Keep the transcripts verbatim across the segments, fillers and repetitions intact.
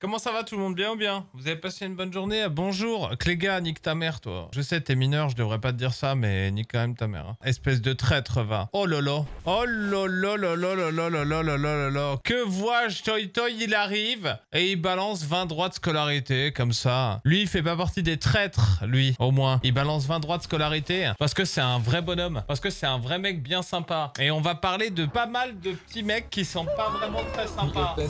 Comment ça va tout le monde, bien ou bien? Vous avez passé une bonne journée? Bonjour, Klega, nique ta mère toi. Je sais, t'es mineur, je devrais pas te dire ça, mais nique quand même ta mère. Hein. Espèce de traître, va. Oh lolo. Oh lolo lolo lolo lolo lolo lolo. Que vois-je, Toy Toy, il arrive et il balance vingt droits de scolarité, comme ça. Lui, il fait pas partie des traîtres, lui, au moins. Il balance vingt droits de scolarité parce que c'est un vrai bonhomme, parce que c'est un vrai mec bien sympa. Et on va parler de pas mal de petits mecs qui sont pas vraiment très sympas. M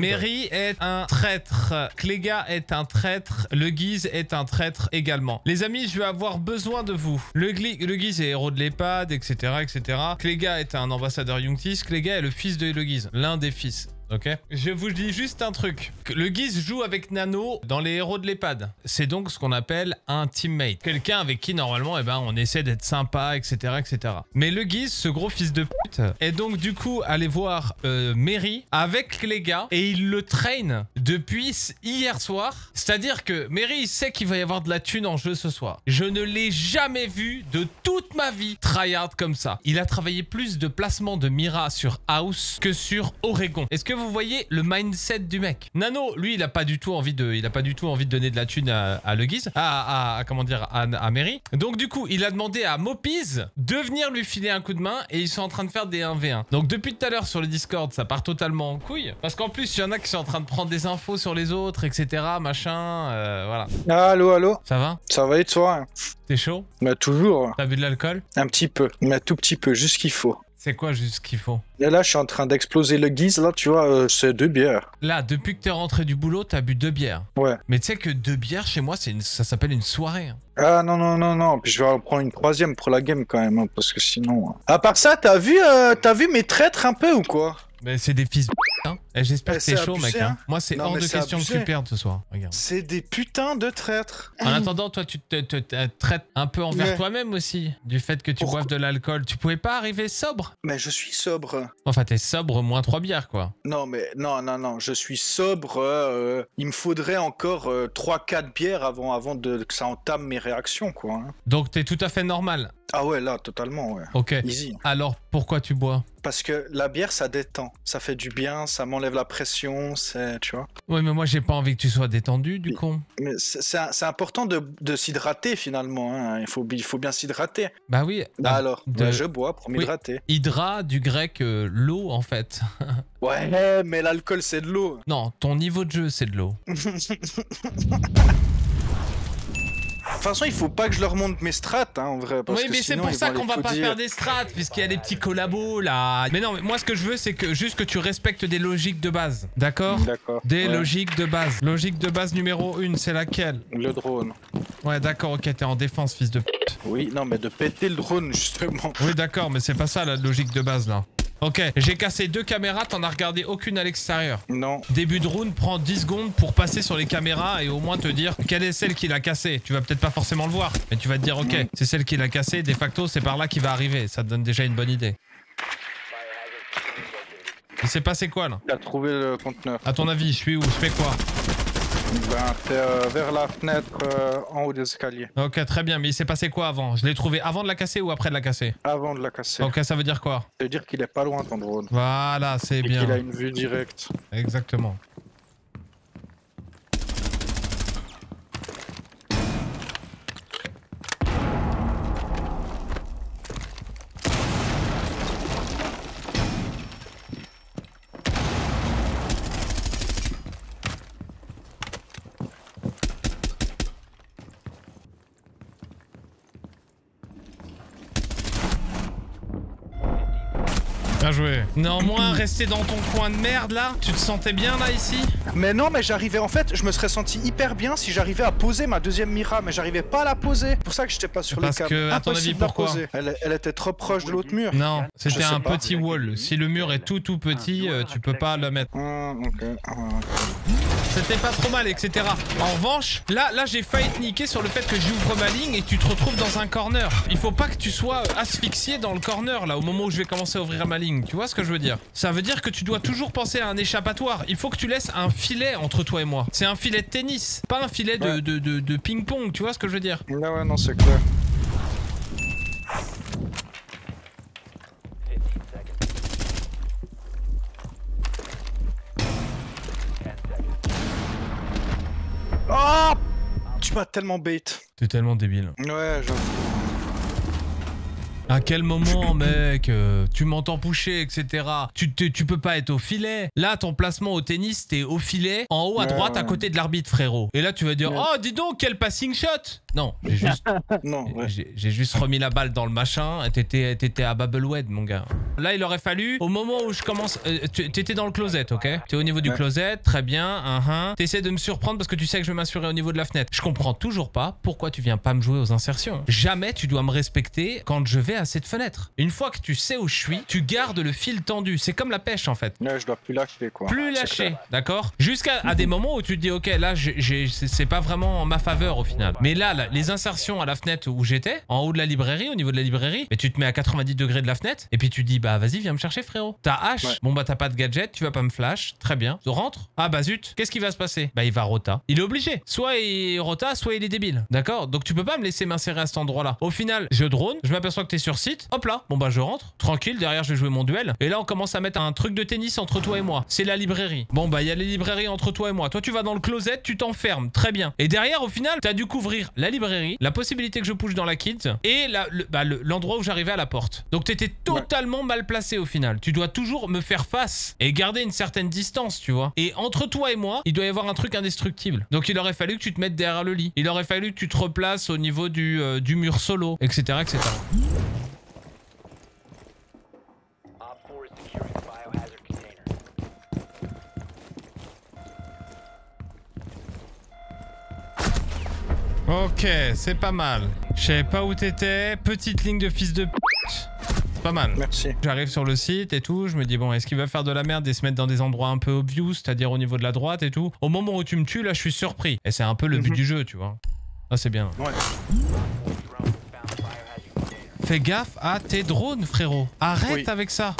three R Y est un traître, Klega est un traître, Le Guise est un traître également. Les amis, je vais avoir besoin de vous. Le, le Guise est héros de l'EHPAD, et cetera, et cetera. Klega est un ambassadeur Youngtis, Klega est le fils de Le Guise, l'un des fils. Ok. Je vous dis juste un truc. Le Guise joue avec Nano dans les héros de l'EHPAD. C'est donc ce qu'on appelle un teammate. Quelqu'un avec qui, normalement, eh ben, on essaie d'être sympa, et cetera, et cetera. Mais le Guise, ce gros fils de pute, est donc du coup allé voir euh, M three R Y avec les gars et il le traîne depuis hier soir. C'est-à-dire que M three R Y, il sait qu'il va y avoir de la thune en jeu ce soir. Je ne l'ai jamais vu de toute ma vie tryhard comme ça. Il a travaillé plus de placements de Mira sur House que sur Oregon. Est-ce que vous Vous voyez le mindset du mec? Nano, lui, il a pas du tout envie de, il a pas du tout envie de donner de la thune à, à Le Guise, à, à, à comment dire, à, à M three R Y. Donc du coup, il a demandé à Mopiz de venir lui filer un coup de main et ils sont en train de faire des un v un. Donc depuis tout à l'heure sur le Discord, ça part totalement en couille parce qu'en plus il y en a qui sont en train de prendre des infos sur les autres, et cetera. Machin, euh, voilà. Allô, allô. Ça va? Ça va et toi? T'es chaud? Bah toujours. T'as bu de l'alcool? Un petit peu, mais un tout petit peu, juste qu'il faut. C'est quoi juste ce qu'il faut? Et là, je suis en train d'exploser Le Guise. Là, tu vois, euh, c'est deux bières. Là, depuis que t'es rentré du boulot, t'as bu deux bières. Ouais. Mais tu sais que deux bières, chez moi, c'est une... ça s'appelle une soirée. Hein. Ah non, non, non, non. Puis je vais en prendre une troisième pour la game quand même. Hein, parce que sinon... Hein. À part ça, t'as vu, euh, t'as vu mes traîtres un peu ou quoi? Mais c'est des fils de hein. J'espère que c'est chaud, abusé, mec. Hein. Hein. Moi, c'est hors de question abusé. Que tu perdes ce soir. C'est des putains de traîtres. En attendant, toi, tu te, te, te traites un peu envers mais... toi-même aussi. Du fait que tu Pourquoi boives de l'alcool. Tu pouvais pas arriver sobre? Mais je suis sobre. Enfin, t'es sobre moins trois bières, quoi. Non, mais non, non, non. Je suis sobre. Euh, il me faudrait encore euh, trois quatre bières avant, avant de, que ça entame mes réactions, quoi. Hein. Donc, t'es tout à fait normal. Ah ouais, là, totalement, ouais. Ok. Easy. Alors, pourquoi tu bois? Parce que la bière, ça détend. Ça fait du bien, ça m'enlève la pression, c'est... Tu vois? Ouais, mais moi, j'ai pas envie que tu sois détendu, du con. Mais c'est important de, de s'hydrater, finalement. Hein. Il, faut, il faut bien s'hydrater. Bah oui. Bah alors, de... bah, je bois pour m'hydrater. Oui. Hydra, du grec, euh, l'eau, en fait. Ouais, mais l'alcool, c'est de l'eau. Non, ton niveau de jeu, c'est de l'eau. De toute façon, il faut pas que je leur monte mes strats, hein, en vrai. Parce oui, mais c'est pour ça qu'on va pas dire. Faire des strats, puisqu'il y a des petits collabos, là. Mais non, mais moi, ce que je veux, c'est que juste que tu respectes des logiques de base, d'accord? D'accord. Des ouais. logiques de base. Logique de base numéro une, c'est laquelle? Le drone. Ouais, d'accord, ok, t'es en défense, fils de pute. Oui, non, mais de péter le drone, justement. Oui, d'accord, mais c'est pas ça, la logique de base, là. Ok, j'ai cassé deux caméras, t'en as regardé aucune à l'extérieur? Non. Début de round, prends dix secondes pour passer sur les caméras et au moins te dire quelle est celle qui l'a cassée. Tu vas peut-être pas forcément le voir, mais tu vas te dire ok, c'est celle qui l'a cassée, de facto c'est par là qu'il va arriver, ça te donne déjà une bonne idée. Il s'est passé quoi là? Il a trouvé le conteneur. À ton avis, je suis où? Je fais quoi? Ben, t'es euh, vers la fenêtre euh, en haut des escaliers. Ok, très bien, mais il s'est passé quoi avant? Je l'ai trouvé avant de la casser ou après de la casser? Avant de la casser. Ok, ça veut dire quoi? Ça veut dire qu'il est pas loin ton drone. Voilà, c'est bien. Il a une vue directe. Exactement. Jouer. Néanmoins, rester dans ton coin de merde là, tu te sentais bien là ici? Mais non, mais j'arrivais, en fait, je me serais senti hyper bien si j'arrivais à poser ma deuxième Mira, mais j'arrivais pas à la poser. C'est pour ça que j'étais pas sur le câble. Parce que, à ton avis, pourquoi? Elle, elle était trop proche de l'autre mur. Non, c'était un pas. Petit wall. Si le mur est tout tout petit, euh, tu peux pas le mettre. Mmh, okay. C'était pas trop mal, et cetera. En revanche, là, là j'ai failli te niquer sur le fait que j'ouvre ma ligne et tu te retrouves dans un corner. Il faut pas que tu sois asphyxié dans le corner là au moment où je vais commencer à ouvrir ma ligne. Tu vois ce que je veux dire? Ça veut dire que tu dois toujours penser à un échappatoire. Il faut que tu laisses un filet entre toi et moi. C'est un filet de tennis, pas un filet de, ouais. de, de, de ping-pong. Tu vois ce que je veux dire? Ouais, ouais, non, c'est clair. suis pas tellement bait. T'es tellement débile. Ouais, j'avoue. À quel moment, mec, euh, tu m'entends pousser, et cetera. Tu, tu, tu peux pas être au filet. Là, ton placement au tennis, t'es au filet, en haut à droite, à côté de l'arbitre, frérot. Et là, tu vas dire, oh, dis donc, quel passing shot. Non, j'ai juste, ouais. j'ai juste remis la balle dans le machin. T'étais, t'étais à Babelwed, mon gars. Là, il aurait fallu, au moment où je commence... Euh, t'étais dans le closet, ok? T'es au niveau du closet, très bien, un un. T'essaies de me surprendre parce que tu sais que je vais m'assurer au niveau de la fenêtre. Je comprends toujours pas pourquoi tu viens pas me jouer aux insertions. Jamais tu dois me respecter quand je vais à cette fenêtre. Une fois que tu sais où je suis, tu gardes le fil tendu. C'est comme la pêche, en fait. Ouais, je dois plus lâcher, quoi. Plus lâcher, d'accord? Jusqu'à à des moments où tu te dis, ok, là, c'est pas vraiment en ma faveur, au final. Mais là, là les insertions à la fenêtre où j'étais, en haut de la librairie, au niveau de la librairie, et tu te mets à quatre-vingt-dix degrés de la fenêtre, et puis tu dis, bah vas-y, viens me chercher, frérot. T'as hache, ouais. Bon, bah t'as pas de gadget, tu vas pas me flash, très bien. Tu rentres, ah bah zut, qu'est-ce qui va se passer? Bah, il va rota. Il est obligé. Soit il rota, soit il est débile, d'accord? Donc, tu peux pas me laisser m'insérer à cet endroit-là. Au final, je drone, je m'aperçois que t'es sur site, hop là, bon bah je rentre, tranquille, derrière je vais jouer mon duel, et là on commence à mettre un truc de tennis entre toi et moi, c'est la librairie. Bon bah il y a les librairies entre toi et moi, toi tu vas dans le closet, tu t'enfermes, très bien. Et derrière au final, t'as dû couvrir la librairie, la possibilité que je push dans la kit, et la, le, bah, l'endroit où j'arrivais à la porte. Donc t'étais totalement mal placé au final, tu dois toujours me faire face, et garder une certaine distance, tu vois. Et entre toi et moi, il doit y avoir un truc indestructible. Donc il aurait fallu que tu te mettes derrière le lit, il aurait fallu que tu te replaces au niveau du, euh, du mur solo, et cetera et cetera. Ok, c'est pas mal. Je savais pas où t'étais. Petite ligne de fils de p***. C'est pas mal. Merci. J'arrive sur le site et tout. Je me dis, bon, est-ce qu'il va faire de la merde et se mettre dans des endroits un peu obvious, c'est-à-dire au niveau de la droite et tout. Au moment où tu me tues, là, je suis surpris. Et c'est un peu le mm-hmm. but du jeu, tu vois. Ah, c'est bien. Ouais. Fais gaffe à tes drones, frérot. Arrête oui. avec ça.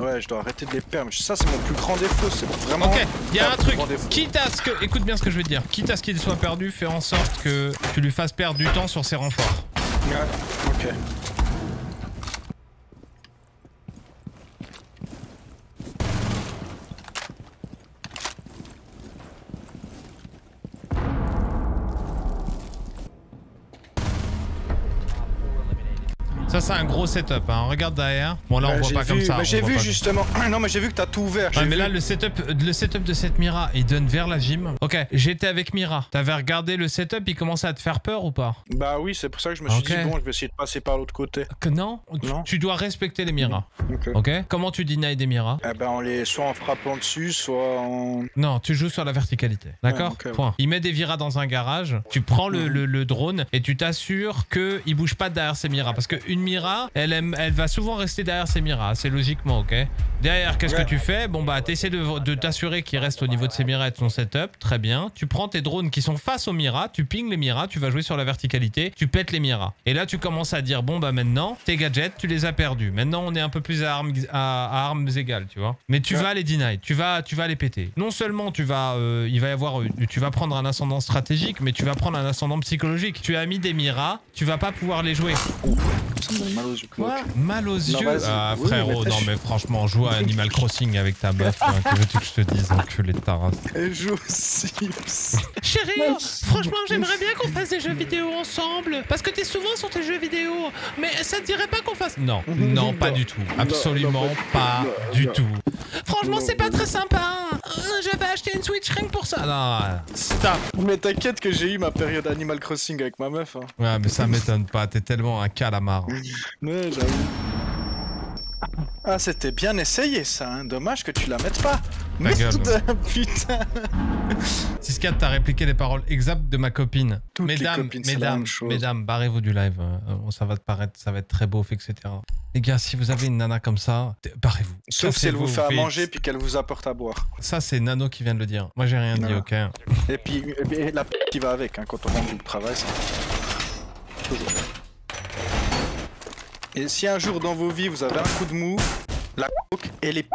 Ouais, je dois arrêter de les perdre. Ça, c'est mon plus grand défaut. C'est vraiment. Ok, il y a un truc. Quitte à ce que. Écoute bien ce que je vais te dire. Quitte à ce qu'il soit perdu, fais en sorte que tu lui fasses perdre du temps sur ses renforts. Ouais, ok. Ça, c'est un gros setup, hein. On regarde derrière. Bon, là, on euh, voit pas vu, comme ça. J'ai vu justement. Non, mais j'ai vu que t'as tout ouvert. Ouais, mais vu. Là, le setup, le setup de cette Mira, il donne vers la gym. Ok, j'étais avec Mira. T'avais regardé le setup, il commençait à te faire peur ou pas? Bah oui, c'est pour ça que je me suis okay. dit, bon, je vais essayer de passer par l'autre côté. Que non, non. Tu, tu dois respecter les Miras. Ok. okay Comment tu denies des Miras? Eh ben, on les soit en frappant dessus, soit en. Non, tu joues sur la verticalité. D'accord ouais, okay, Point. Ouais. Il met des Miras dans un garage, tu prends le, le, le drone et tu t'assures qu'il bouge pas derrière ces Miras. Parce qu'une Mira, elle, aime, elle va souvent rester derrière ses Miras, c'est logiquement, ok? Derrière, qu'est-ce que tu fais? Bon bah, t'essaies de, de t'assurer qu'il reste au niveau de ses Miras et de son setup, très bien. Tu prends tes drones qui sont face aux Miras, tu ping les Miras, tu vas jouer sur la verticalité, tu pètes les Miras. Et là, tu commences à dire, bon bah maintenant, tes gadgets, tu les as perdus. Maintenant, on est un peu plus à armes, à, à armes égales, tu vois? Mais tu ouais. vas les deny, tu vas, tu vas les péter. Non seulement tu vas, euh, il va y avoir, tu vas prendre un ascendant stratégique, mais tu vas prendre un ascendant psychologique. Tu as mis des Miras, tu vas pas pouvoir les jouer. Mal aux yeux. Quoi? Mal aux yeux? Ah frérot, non mais franchement, joue à Animal Crossing avec ta meuf, hein, que veux-tu que je te dise, enculé de ta race. Elle joue aux Sims. Chérie, franchement j'aimerais bien qu'on fasse des jeux vidéo ensemble, parce que t'es souvent sur tes jeux vidéo, mais ça te dirait pas qu'on fasse... Non, non, pas du tout, absolument pas du tout. Franchement c'est pas très sympa, hein. J'avais acheté une Switch Ring pour ça. Non, stop. Mais t'inquiète que j'ai eu ma période Animal Crossing avec ma meuf. Hein. Ouais mais ça m'étonne pas, t'es tellement un calamar. Ouais, j'avoue. Ah, c'était bien essayé ça, hein. Dommage que tu la mettes pas. Ta gueule. Putain. six quatre, t'as répliqué les paroles exactes de ma copine. Toutes mesdames, copines, mesdames, mesdames, barrez-vous du live. Ça va te paraître, ça va être très beau, et cetera. Les gars, si vous avez une nana comme ça, barrez-vous. Sauf si elle vous fait à manger puis qu'elle vous apporte à boire. Ça, c'est Nano qui vient de le dire. Moi, j'ai rien dit, ok. Et puis la p*** qui va avec, hein, quand on rentre du travail. Toujours. Et si un jour dans vos vies vous avez un coup de mou, la coke et les p***,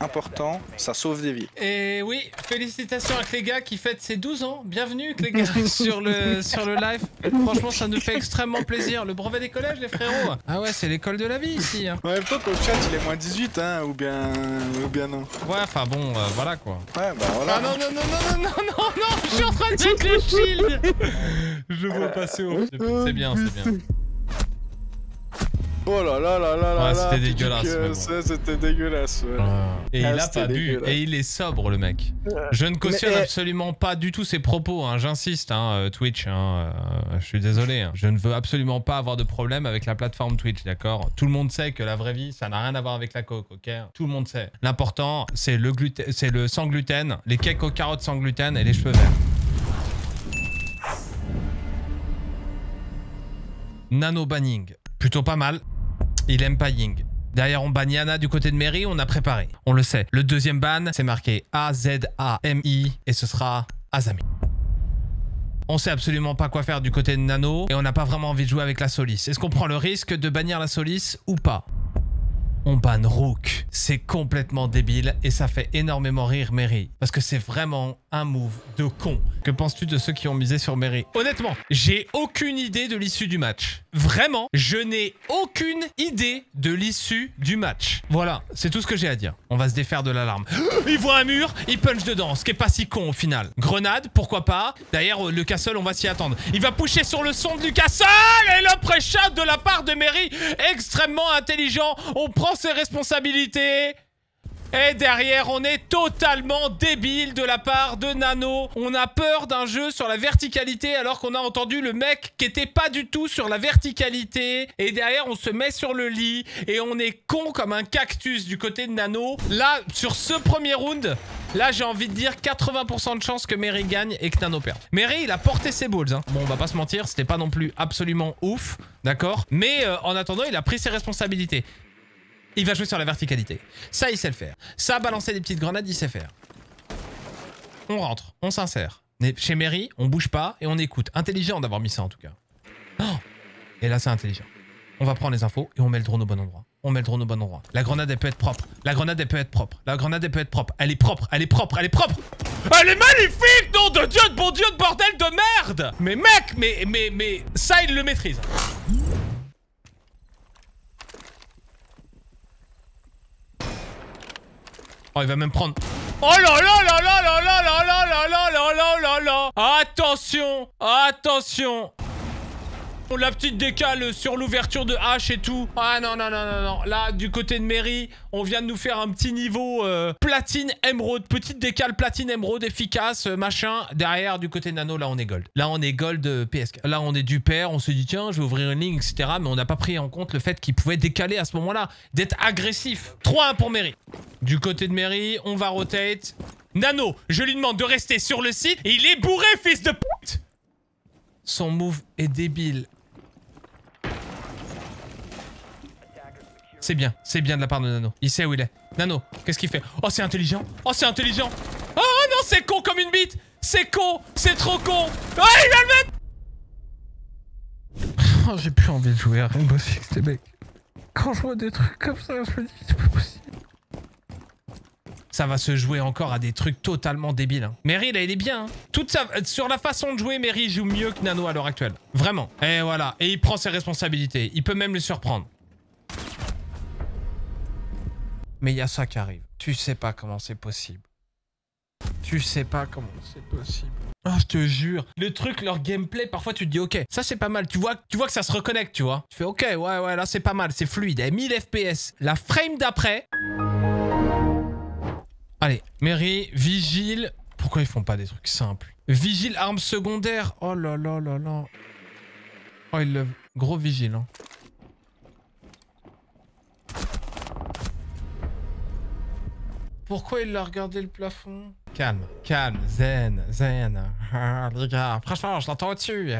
important, ça sauve des vies. Et oui, félicitations à Klega qui fête ses douze ans. Bienvenue Klega sur le sur le live. Franchement, ça nous fait extrêmement plaisir. Le brevet des collèges, les frérots. Ah ouais, c'est l'école de la vie ici. Hein. Ouais, peut-être au chat, il est moins dix-huit, hein, ou bien ou bien non. Ouais, enfin bon, euh, voilà quoi. Ouais, bah voilà. Ah non non non non non non non non, je suis en train de check les shields. Je vois passer au. C'est bien, c'est bien. Oh là là là là là. Ouais, c'était dégueulasse. Que... Bon. C'était dégueulasse. Ouais. Ah. Et ah, il a pas bu. Et il est sobre, le mec. Je ne cautionne mais... absolument pas du tout ses propos. Hein. J'insiste, hein, Twitch. Hein. Je suis désolé. Hein. Je ne veux absolument pas avoir de problème avec la plateforme Twitch, d'accord? Tout le monde sait que la vraie vie, ça n'a rien à voir avec la coke, ok? Tout le monde sait. L'important, c'est le, gluten... le sans gluten, les cakes aux carottes sans gluten et les cheveux verts. Nano banning. Plutôt pas mal. Il aime pas Ying. Derrière, on banne Yana du côté de Mairie, on a préparé. On le sait. Le deuxième ban, c'est marqué A Z A M I et ce sera Azami. On sait absolument pas quoi faire du côté de Nano et on n'a pas vraiment envie de jouer avec la Solis. Est-ce qu'on prend le risque de bannir la Solis ou pas? On banne Rook. C'est complètement débile et ça fait énormément rire Mairie. Parce que c'est vraiment un move de con. Que penses-tu de ceux qui ont misé sur Mairie? Honnêtement, j'ai aucune idée de l'issue du match. Vraiment, je n'ai aucune idée de l'issue du match. Voilà, c'est tout ce que j'ai à dire. On va se défaire de l'alarme. Il voit un mur, il punch dedans, ce qui est pas si con au final. Grenade, pourquoi pas. D'ailleurs, Lucasol, on va s'y attendre. Il va pusher sur le son de Lucasol et le pré-shot de la part de Mairie, extrêmement intelligent. On prend ses responsabilités. Et derrière, on est totalement débile de la part de Nano. On a peur d'un jeu sur la verticalité alors qu'on a entendu le mec qui était pas du tout sur la verticalité. Et derrière, on se met sur le lit et on est con comme un cactus du côté de Nano. Là, sur ce premier round, là, j'ai envie de dire quatre-vingts pour cent de chance que Mairie gagne et que Nano perde. Mairie, il a porté ses balls. Hein. Bon, on va pas se mentir, c'était pas non plus absolument ouf, d'accord? Mais euh, en attendant, il a pris ses responsabilités. Il va jouer sur la verticalité. Ça, il sait le faire. Ça, balancer des petites grenades, il sait faire. On rentre, on s'insère. Chez Mairie, on bouge pas et on écoute. Intelligent d'avoir mis ça, en tout cas. Oh, et là, c'est intelligent. On va prendre les infos et on met le drone au bon endroit. On met le drone au bon endroit. La grenade, elle peut être propre. La grenade, elle peut être propre. La grenade, elle peut être propre. Elle est propre, elle est propre, elle est propre. Elle est magnifique, nom de Dieu, de bon Dieu, de bordel de merde. Mais mec, mais, mais, mais... Ça, il le maîtrise. Oh, il va même prendre... Oh là là là là là là là là là là là là là. Attention, attention. La petite décale sur l'ouverture de H et tout. Ah non, non, non, non, non. Là, du côté de Mairie, on vient de nous faire un petit niveau euh, platine émeraude. Petite décale platine émeraude efficace, machin. Derrière, du côté Nano, là, on est gold. Là, on est gold euh, P S K. Là, on est du pair. On se dit, tiens, je vais ouvrir une ligne, et cetera. Mais on n'a pas pris en compte le fait qu'il pouvait décaler à ce moment-là. D'être agressif. trois un pour Mairie. Du côté de Mairie, on va rotate. Nano, je lui demande de rester sur le site. Et il est bourré, fils de pute. Son move est débile. C'est bien, c'est bien de la part de Nano. Il sait où il est. Nano, qu'est-ce qu'il fait? Oh, c'est intelligent. Oh, c'est intelligent. Oh non, c'est con comme une bite. C'est con, c'est trop con. Oh, il va le mettre. Oh, j'ai plus envie de jouer à Rainbow Six, les mecs. Quand je vois des trucs comme ça, je me dis, c'est pas possible. Ça va se jouer encore à des trucs totalement débiles. Hein. Mairie, là, il est bien. Hein. Toute sa... Sur la façon de jouer, Mairie joue mieux que Nano à l'heure actuelle. Vraiment. Et voilà. Et il prend ses responsabilités. Il peut même le surprendre. Mais il y a ça qui arrive. Tu sais pas comment c'est possible. Tu sais pas comment c'est possible. Ah, oh, je te jure. Le truc, leur gameplay, parfois tu te dis, ok, ça c'est pas mal. Tu vois, tu vois que ça se reconnecte, tu vois. Tu fais, ok, ouais, ouais, là c'est pas mal, c'est fluide. Et mille F P S. La frame d'après. Allez, Mairie, Vigile. Pourquoi ils font pas des trucs simples? Vigile, arme secondaire. Oh là là là là. Oh, il le... Gros Vigile, hein. Pourquoi il a regardé le plafond? Calme, calme, zen, zen. Ah, les gars, franchement, je l'entends au-dessus.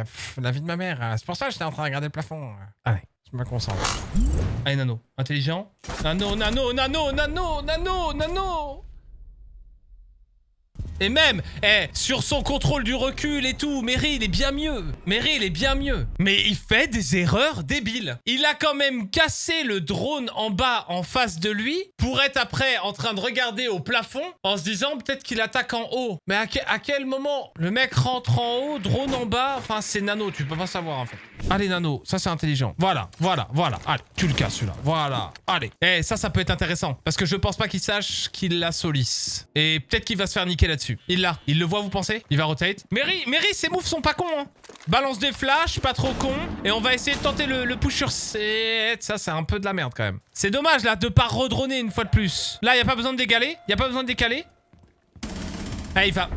La vie de ma mère. C'est pour ça que j'étais en train de regarder le plafond. Allez, je me concentre. Allez, Nano. Intelligent. Nano, Nano, Nano, Nano, Nano, Nano. Et même, eh, sur son contrôle du recul et tout, Mary, il est bien mieux. Mary, il est bien mieux. Mais il fait des erreurs débiles. Il a quand même cassé le drone en bas, en face de lui, pour être après en train de regarder au plafond, en se disant peut-être qu'il attaque en haut. Mais à, que, à quel moment le mec rentre en haut, drone en bas? Enfin, c'est Nano, tu peux pas savoir en fait. Allez, Nano, ça c'est intelligent. Voilà, voilà, voilà. Allez, tu le casses celui-là. Voilà. Allez. Eh, ça, ça peut être intéressant. Parce que je pense pas qu'il sache qu'il l'a Solis. Et peut-être qu'il va se faire niquer là-dessus. Il l'a. Il le voit, vous pensez? Il va rotate. Mary, Mary, ses moves sont pas cons, hein. Balance des flashs, pas trop con. Et on va essayer de tenter le, le push sur sept. Ça, c'est un peu de la merde, quand même. C'est dommage, là, de pas redroner une fois de plus. Là, il n'y a pas besoin de décaler. Il n'y a pas besoin de décaler. Ah, il va...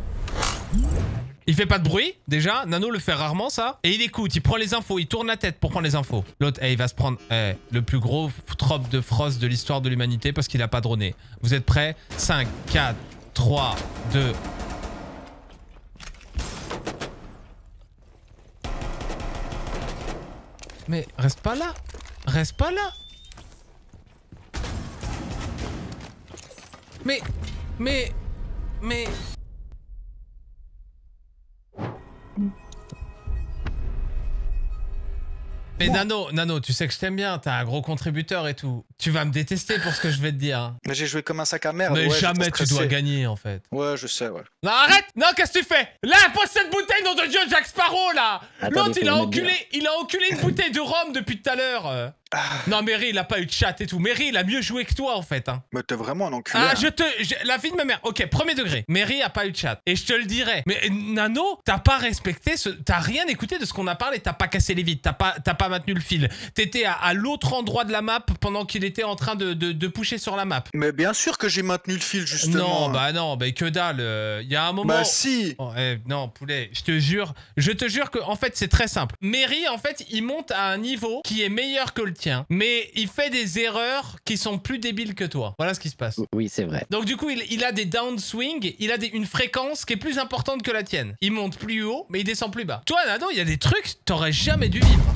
Il fait pas de bruit, déjà. Nano le fait rarement, ça. Et il écoute, il prend les infos, il tourne la tête pour prendre les infos. L'autre, eh, il va se prendre eh, le plus gros trop de Frost de l'histoire de l'humanité parce qu'il a pas droné. Vous êtes prêts? Cinq, quatre, trois, deux... Mais reste pas là. Reste pas là. Mais... Mais... Mais... Mais ouais. Nano, Nano, tu sais que je t'aime bien, t'es un gros contributeur et tout. Tu vas me détester pour ce que je vais te dire. Mais j'ai joué comme un sac à merde. Mais ouais, jamais tu dois gagner en fait. Ouais, je sais, ouais. Non, arrête! Non, qu'est-ce que tu fais? Là, pose cette bouteille, nom de Dieu, Jack Sparrow, là! L'autre, il a enculé, il a enculé une bouteille de rhum depuis tout à l'heure. Ah. Non, Mary, il a pas eu de chat et tout. Mary, il a mieux joué que toi en fait. Hein. Mais t'es vraiment un enculé. Ah, hein. je te. Je, la vie de ma mère. Ok, premier degré. Mary a pas eu de chat. Et je te le dirai. Mais Nano, t'as pas respecté ce. T'as rien écouté de ce qu'on a parlé. T'as pas cassé les vides. T'as pas, t'as pas maintenu le fil. T'étais à, à l'autre endroit de la map pendant qu'il était en train de, de, de pusher sur la map. Mais bien sûr que j'ai maintenu le fil, justement. Non, bah non, bah que dalle. Il euh, y a un moment. Bah si. Oh, eh, non, poulet, je te jure. Je te jure que, en fait, c'est très simple. Mary, en fait, il monte à un niveau qui est meilleur que le tien, mais il fait des erreurs qui sont plus débiles que toi. Voilà ce qui se passe. Oui, c'est vrai. Donc du coup, il, il a des downswings, il a des, une fréquence qui est plus importante que la tienne. Il monte plus haut, mais il descend plus bas. Toi, Nano, il y a des trucs, t'aurais jamais dû vivre.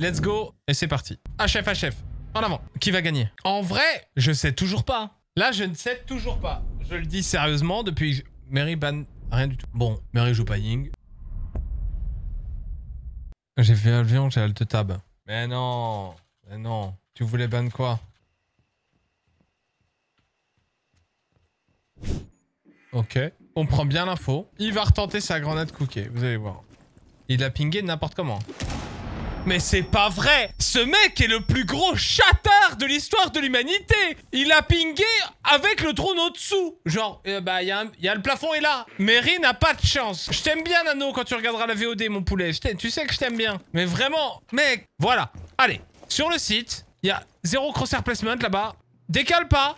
Let's go. Et c'est parti. H F, H F. En avant. Qui va gagner? En vrai, je sais toujours pas. Là, je ne sais toujours pas. Je le dis sérieusement, depuis... Mary ban... Rien du tout. Bon, Mary joue pas Ying. J'ai fait avion, j'ai alt tab. Mais non, mais non. Tu voulais ban quoi? Ok. On prend bien l'info. Il va retenter sa grenade cookie, vous allez voir. Il a pingé n'importe comment. Mais c'est pas vrai! Ce mec est le plus gros chatard de l'histoire de l'humanité! Il a pingé avec le drone au-dessous! Genre, euh, bah, y a, un, y a le plafond est là! Mary n'a pas de chance! Je t'aime bien, Nano, quand tu regarderas la V O D, mon poulet. Tu sais que je t'aime bien. Mais vraiment, mec, voilà. Allez, sur le site, il y a zéro crosshair placement là-bas. Décale pas!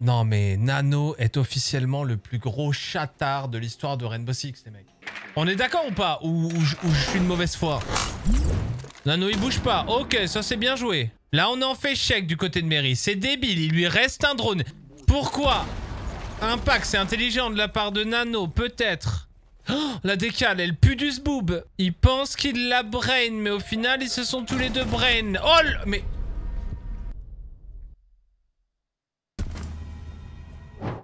Non mais Nano est officiellement le plus gros chatard de l'histoire de Rainbow Six, les mecs. On est d'accord ou pas? Ou, ou, ou je suis de mauvaise foi? Nano, il bouge pas. Ok, ça c'est bien joué. Là, on en fait chèque du côté de Mary. C'est débile, il lui reste un drone. Pourquoi? Impact, c'est intelligent de la part de Nano, peut-être. Oh, la décale, elle pue du zboob. Il pense qu'il la brain, mais au final, ils se sont tous les deux brain. Oh, mais...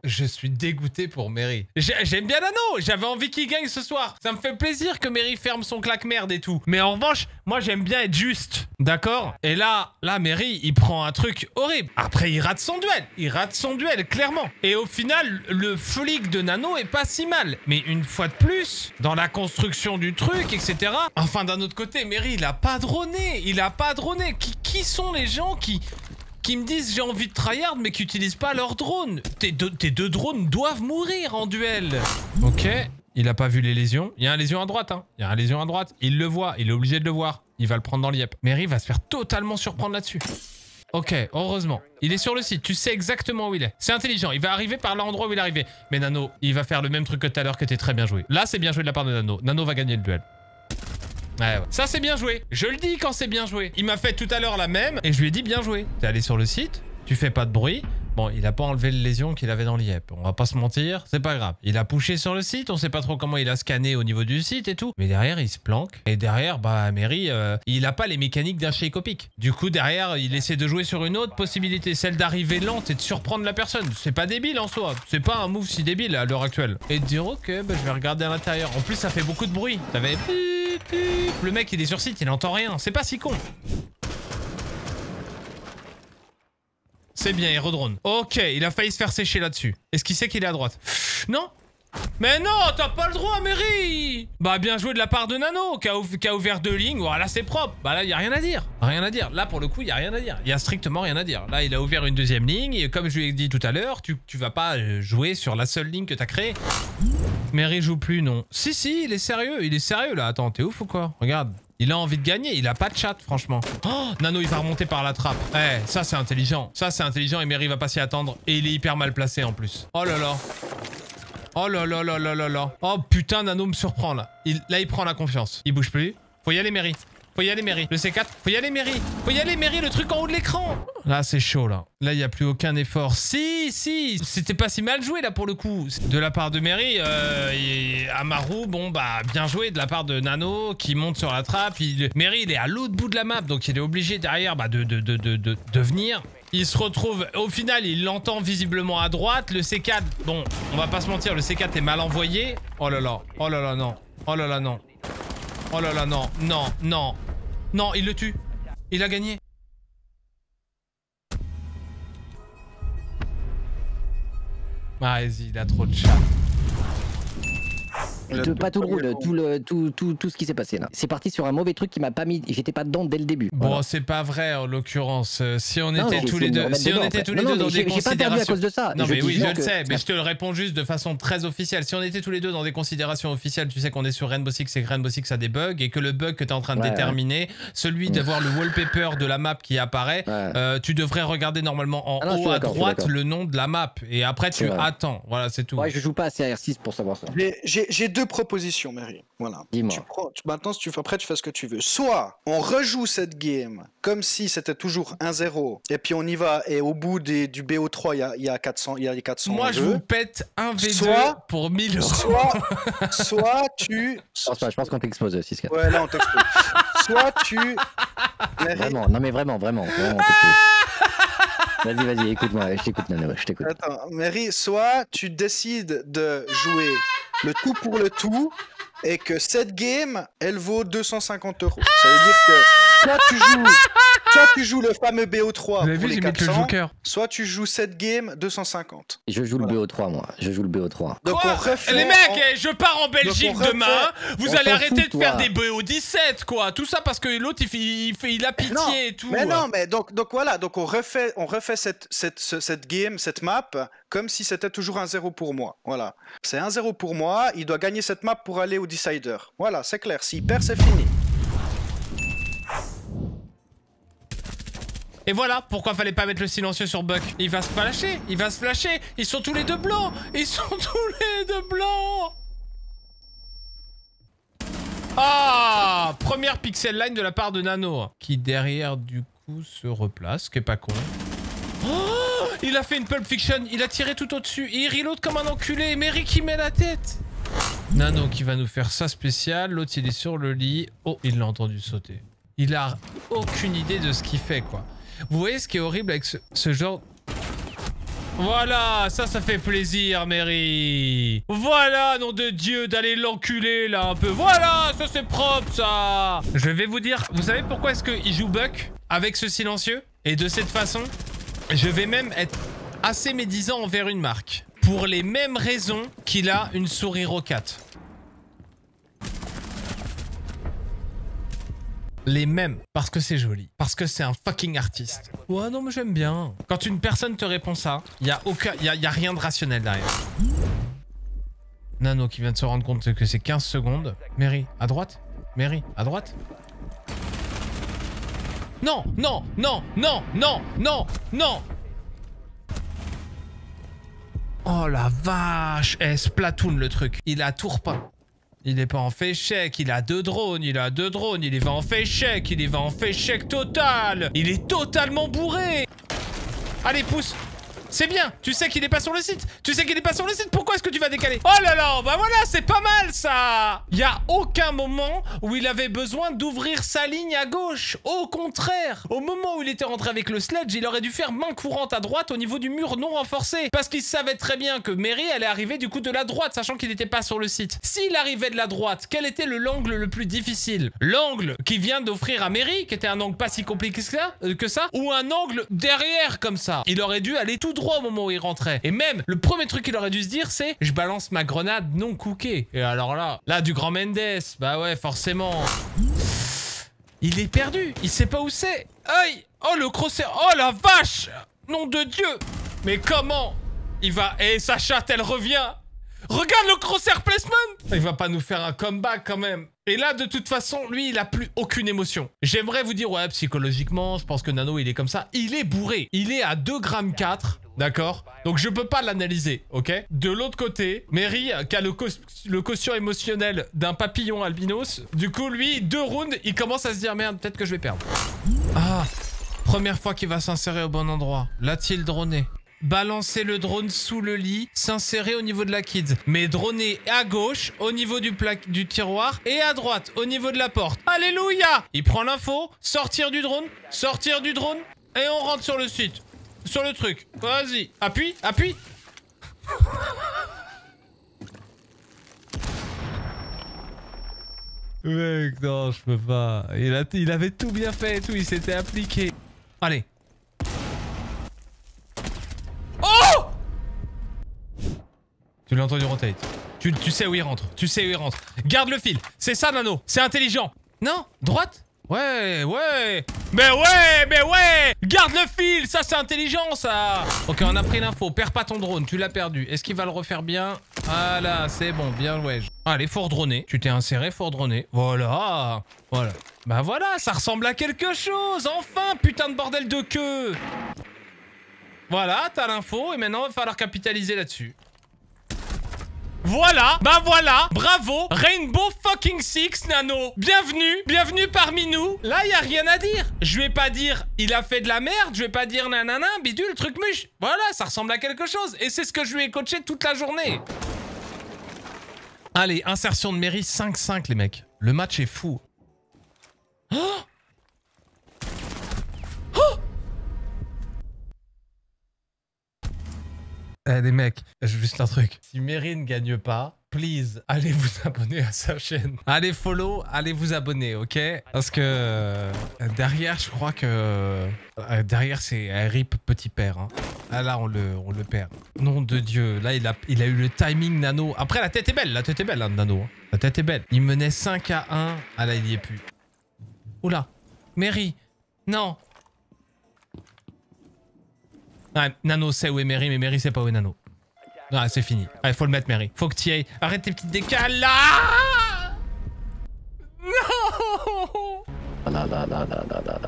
Je suis dégoûté pour Mary. J'aime bien Nano, j'avais envie qu'il gagne ce soir. Ça me fait plaisir que Mary ferme son claque-merde et tout. Mais en revanche, moi j'aime bien être juste. D'accord? Et là, là Mary, il prend un truc horrible. Après, il rate son duel. Il rate son duel, clairement. Et au final, le flic de Nano est pas si mal. Mais une fois de plus, dans la construction du truc, et cetera. Enfin, d'un autre côté, Mary, il a pas droné. Il a pas droné. Qui, qui sont les gens qui... qui me disent j'ai envie de tryhard mais qui utilisent pas leur drone. Tes deux, tes deux drones doivent mourir en duel. Ok, il a pas vu les lésions. Il y a un lésion à droite, hein. Il y a un lésion à droite. Il le voit, il est obligé de le voir. Il va le prendre dans l'I E P. Mary va se faire totalement surprendre là-dessus. Ok, heureusement. Il est sur le site, tu sais exactement où il est. C'est intelligent, il va arriver par l'endroit où il est arrivé. Mais Nano, il va faire le même truc que tout à l'heure que t'es très bien joué. Là, c'est bien joué de la part de Nano. Nano va gagner le duel. Ouais, ouais. Ça c'est bien joué, je le dis quand c'est bien joué. Il m'a fait tout à l'heure la même et je lui ai dit bien joué. T'es allé sur le site, tu fais pas de bruit, Bon, il n'a pas enlevé le lésion qu'il avait dans l'I E P. On va pas se mentir, c'est pas grave. Il a pushé sur le site, on sait pas trop comment il a scanné au niveau du site et tout. Mais derrière, il se planque. Et derrière, bah, Mary, euh, il n'a pas les mécaniques d'un shakeopic. Du coup, derrière, il essaie de jouer sur une autre possibilité, celle d'arriver lente et de surprendre la personne. C'est pas débile en soi. C'est pas un move si débile à l'heure actuelle. Et de dire, ok, bah, je vais regarder à l'intérieur. En plus, ça fait beaucoup de bruit. Ça fait... Le mec, il est sur site, il n'entend rien. C'est pas si con. C'est bien, aérodrone. Ok, il a failli se faire sécher là-dessus. Est-ce qu'il sait qu'il est à droite? Non. Mais non, t'as pas le droit, Mairie. Bah, bien joué de la part de Nano, qui a, ou qui a ouvert deux lignes. Voilà, c'est propre. Bah là, il n'y a rien à dire. Rien à dire. Là, pour le coup, il n'y a rien à dire. Il n'y a strictement rien à dire. Là, il a ouvert une deuxième ligne. Et comme je lui ai dit tout à l'heure, tu, tu vas pas jouer sur la seule ligne que t'as créée. Mairie joue plus, non. Si, si, il est sérieux. Il est sérieux, là. Attends, t'es ouf ou quoi? Regarde. Il a envie de gagner, il a pas de chat, franchement. Oh, Nano, il va remonter par la trappe. Eh, hey, ça, c'est intelligent. Ça, c'est intelligent et Mairie va pas s'y attendre. Et il est hyper mal placé, en plus. Oh là là. Oh là là là là là là. Oh, putain, Nano me surprend, là. Il, là, il prend la confiance. Il bouge plus. Faut y aller, Mairie. Faut y aller, Mairie. Le C quatre. Faut y aller, Mairie. Faut y aller, Mairie, le truc en haut de l'écran. Là, c'est chaud, là. Là, il n'y a plus aucun effort. Si, si. C'était pas si mal joué, là, pour le coup. De la part de Mairie, euh, et Amaru, bon, bah, bien joué. De la part de Nano, qui monte sur la trappe. Il... Mairie, il est à l'autre bout de la map, donc il est obligé, derrière, bah, de, de, de, de, de, de venir. Il se retrouve... Au final, il l'entend visiblement à droite. Le C quatre... Bon, on va pas se mentir, le C quatre est mal envoyé. Oh là là. Oh là là, non. Oh là là, non. Oh là là, non, non, non. Non, il le tue. Il a gagné. Ah, vas-y, il a trop de chat. Et tout, pas tout le rôle, tout, le, tout, tout, tout ce qui s'est passé là. C'est parti sur un mauvais truc qui m'a pas mis. J'étais pas dedans dès le début. Bon, voilà. C'est pas vrai en l'occurrence. Si on était non, tous les deux, si dedans, on était tous non, les non, deux dans des considérations. J'ai pas perdu à cause de ça. Non, je mais oui, je que... le sais, mais je te le réponds juste de façon très officielle. Si on était tous les deux dans des considérations officielles, tu sais qu'on est sur Rainbow Six et que Rainbow Six a des bugs et que le bug que t'es en train de ouais, déterminer, ouais. celui ouais. d'avoir le wallpaper de la map qui apparaît, ouais. euh, tu devrais regarder normalement en ah non, haut à droite le nom de la map et après tu attends. Voilà, c'est tout. Ouais, je joue pas assez à R six pour savoir ça. J'ai deux propositions, Mairie. Voilà. Tu prends, tu, maintenant, si tu fais après, tu fais ce que tu veux. Soit on rejoue cette game comme si c'était toujours un zéro, et puis on y va, et au bout des, du B O trois, il y a, y a quatre cents. Y a quatre cents Moi, je vous pète un V deux soit, pour mille euros. Soit, soit tu. Non, je pense qu'on t'expose, six quatre. Ouais, là, on t'expose. Soit tu. Vraiment, non, mais vraiment, vraiment. vraiment vas-y, vas-y, écoute-moi, je t'écoute, Nano, je t'écoute. Attends, Mairie, soit tu décides de jouer le tout pour le tout et que cette game, elle vaut deux cent cinquante euros. Ça veut dire que soit tu joues, soit tu joues le fameux B O trois vous pour vu, les quatre cents, le soit tu joues cette game deux cent cinquante. Je joue voilà. le B O trois, moi. Je joue le B O trois. Donc on refait, les mecs, on... je pars en Belgique refait, demain. Vous allez arrêter fout, de faire toi. des B O dix-sept, quoi. Tout ça parce que l'autre, il, il, il a pitié non, et tout. Mais non, mais donc, donc voilà. Donc on refait, on refait cette, cette, cette game, cette map, comme si c'était toujours un zéro pour moi. Voilà. C'est un zéro pour moi. Il doit gagner cette map pour aller au Decider. Voilà, c'est clair. S'il perd, c'est fini. Et voilà pourquoi fallait pas mettre le silencieux sur Buck. Il va se flasher, il va se flasher. Ils sont tous les deux blancs. Ils sont tous les deux blancs. Ah, première pixel line de la part de Nano. Qui derrière du coup se replace, ce qui est pas con. Oh, il a fait une Pulp Fiction. Il a tiré tout au-dessus. Il reload comme un enculé. Mairie qui met la tête. Nano qui va nous faire ça spécial. L'autre il est sur le lit. Oh, il l'a entendu sauter. Il a aucune idée de ce qu'il fait, quoi. Vous voyez ce qui est horrible avec ce, ce genre... Voilà, ça, ça fait plaisir, Mairie. Voilà, nom de Dieu, d'aller l'enculer, là, un peu. Voilà, ça, c'est propre, ça. Je vais vous dire, vous savez pourquoi est-ce qu'il joue Buck avec ce silencieux? Et de cette façon, je vais même être assez médisant envers une marque. Pour les mêmes raisons qu'il a une souris Roccat. Les mêmes. Parce que c'est joli. Parce que c'est un fucking artiste. Ouais, non, mais j'aime bien. Quand une personne te répond ça, il n'y a, aucun... y a, y a rien de rationnel derrière. Nano qui vient de se rendre compte que c'est quinze secondes. Mairie, à droite. Mairie, à droite. Non, non, non, non, non, non, non. Oh la vache. Eh, Splatoon, le truc. Il a tout repas. Il est pas en fait chèque, il a deux drones, il a deux drones, il y va en fait chèque, il y va en fait chèque total. Il est totalement bourré. Allez, pousse. C'est bien. Tu sais qu'il est pas sur le site. Tu sais qu'il est pas sur le site. Pourquoi est-ce que tu vas décaler? Oh là là, bah voilà, c'est pas mal ça. Il y a aucun moment où il avait besoin d'ouvrir sa ligne à gauche. Au contraire, au moment où il était rentré avec le sledge, il aurait dû faire main courante à droite au niveau du mur non renforcé. Parce qu'il savait très bien que M three R Y allait arriver du coup de la droite, sachant qu'il n'était pas sur le site. S'il arrivait de la droite, quel était l'angle le plus difficile? L'angle qui vient d'offrir à M three R Y, qui était un angle pas si compliqué que ça, euh, que ça, ou un angle derrière comme ça. Il aurait dû aller tout droit au moment où il rentrait. Et même, le premier truc qu'il aurait dû se dire, c'est je balance ma grenade non cookée. Et alors là, là, du grand Mendes, bah ouais, forcément. Il est perdu, il sait pas où c'est. Aïe! Oh le crosser, oh la vache! Nom de Dieu! Mais comment? Il va... Et sa chatte, elle revient! Regarde le crosshair placement! Il va pas nous faire un comeback quand même. Et là, de toute façon, lui, il a plus aucune émotion. J'aimerais vous dire, ouais, psychologiquement, je pense que Nano, il est comme ça. Il est bourré. Il est à deux grammes quatre, d'accord? Donc, je peux pas l'analyser, ok? De l'autre côté, M three R Y, qui a le, co le quotient émotionnel d'un papillon albinos, du coup, lui, deux rounds, il commence à se dire, merde, peut-être que je vais perdre. Ah, première fois qu'il va s'insérer au bon endroit. L'a-t-il droné? Balancer le drone sous le lit, s'insérer au niveau de la kid, mais droner à gauche, au niveau du, du tiroir, et à droite, au niveau de la porte. Alléluia! Il prend l'info, sortir du drone, sortir du drone, et on rentre sur le site, sur le truc. Vas-y, appuie, appuie. Mec, non, je peux pas. Il, a il avait tout bien fait et tout, il s'était appliqué. Allez. Tu l'as entendu rotate. Tu, tu sais où il rentre. Tu sais où il rentre. Garde le fil. C'est ça, Nano. C'est intelligent. Non? Droite? Ouais, ouais. Mais ouais, mais ouais. Garde le fil. Ça, c'est intelligent, ça. Ok, on a pris l'info. Perds pas ton drone. Tu l'as perdu. Est-ce qu'il va le refaire bien? Voilà, c'est bon. Bien, ouais. Allez, faut redroner. Tu t'es inséré, faut redroner. Voilà. Voilà. Bah voilà, ça ressemble à quelque chose. Enfin, putain de bordel de queue. Voilà, t'as l'info. Et maintenant, il va falloir capitaliser là-dessus. Voilà, bah voilà, bravo, Rainbow fucking Six, Nano. Bienvenue, bienvenue parmi nous. Là, y a rien à dire. Je vais pas dire, il a fait de la merde, je vais pas dire nanana, bidule, truc muche. Voilà, ça ressemble à quelque chose. Et c'est ce que je lui ai coaché toute la journée. Allez, insertion de M three R Y, cinq cinq, les mecs. Le match est fou. Oh, eh les mecs, juste un truc. Si M three R Y ne gagne pas, please, allez vous abonner à sa chaîne. Allez follow, allez vous abonner, ok? Parce que euh, derrière, je crois que... Euh, derrière, c'est euh, R I P petit père. Hein. Ah là, on le, on le perd. Nom de Dieu, là, il a, il a eu le timing Nano. Après, la tête est belle, la tête est belle, hein, Nano. Hein. La tête est belle. Il menait cinq à un. Ah là, il n'y est plus. Oula, M three R Y, non. Ah, Nano sait où est M three R Y, mais M three R Y sait pas où est Nano. Ah, c'est fini. Allez, faut le mettre, M three R Y. Faut que t'y ailles. Arrête tes petites décales là. Non.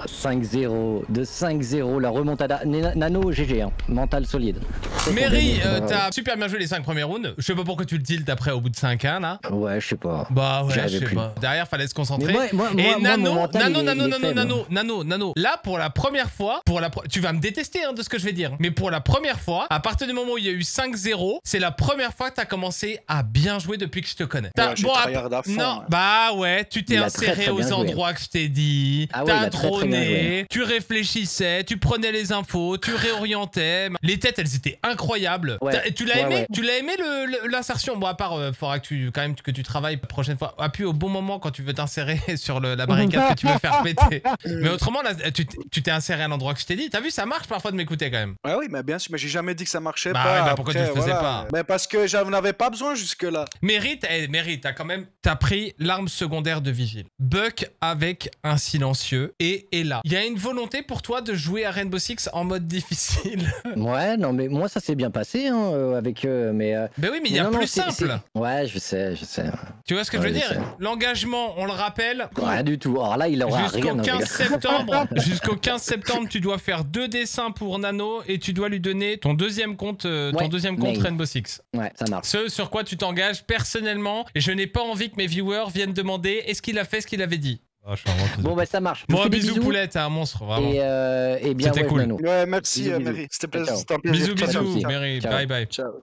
cinq zéro, de cinq zéro, la remontada. Nano, G G, hein. Mental solide. M three R Y, euh, t'as super bien joué les cinq premiers rounds. Je sais pas pourquoi tu le deals après au bout de cinq un là. Ouais, je sais pas. Bah ouais, je sais pas. Derrière, fallait se concentrer. Moi, moi, et moi, Nano, moi, Nano, est, Nano, Nano, Nano, Nano, Nano, Nano. Là, pour la première fois, pour la pro... tu vas me détester hein, de ce que je vais dire. Mais pour la première fois, à partir du moment où il y a eu cinq zéro, c'est la première fois que t'as commencé à bien jouer depuis que je te connais. Ouais, bon, à... fond, non, ouais. Bah ouais, tu t'es inséré très, très aux endroits joué. Que je t'ai dit. Ah t'as ouais, droné, tu réfléchissais, tu prenais les infos, tu réorientais. Les têtes, elles étaient incroyables. Ouais, tu l'as ouais, aimé ouais. Tu l'as aimé l'insertion? Bon, à part, il euh, faudra que tu, quand même que tu travailles la prochaine fois. Appuie au bon moment quand tu veux t'insérer sur le, la barricade que tu veux faire péter. Mais autrement, là, tu t'es inséré à l'endroit que je t'ai dit. T'as vu, ça marche parfois de m'écouter quand même. Ouais, oui, mais bien sûr, mais j'ai jamais dit que ça marchait bah, pas. Ouais, bah, pourquoi après, tu le faisais voilà. Pas mais parce que j'en avais pas besoin jusque-là. Mérite, eh, mérite, t'as quand même t'as pris l'arme secondaire de Vigile. Buck avec un silencieux et est là. Il y a une volonté pour toi de jouer à Rainbow Six en mode difficile. Ouais, non, mais moi, ça s'est bien passé hein, euh, avec eux, mais... Euh... Ben oui, mais il y a non, plus non, simple. Ouais, je sais, je sais. Tu vois ce que ouais, je veux je dire? L'engagement, on le rappelle... Rien du tout. Alors là, il aura rien. Jusqu'au quinze septembre, tu dois faire deux dessins pour Nano et tu dois lui donner ton deuxième compte, euh, ouais, ton deuxième compte mais... Rainbow Six. Ouais, ça marche. Ce sur quoi tu t'engages personnellement. Et je n'ai pas envie que mes viewers viennent demander est-ce qu'il a fait ce qu'il avait dit. Ah, je suis un bon bah ça marche. Bon, bisous, bisous poulet, t'es un monstre, vraiment. Et, euh, et bien, c'était ouais, cool. Ouais, merci, bisous, euh, Mary. C'était un plaisir. Bisous, bisous, Mary. Bye, bye. Ciao.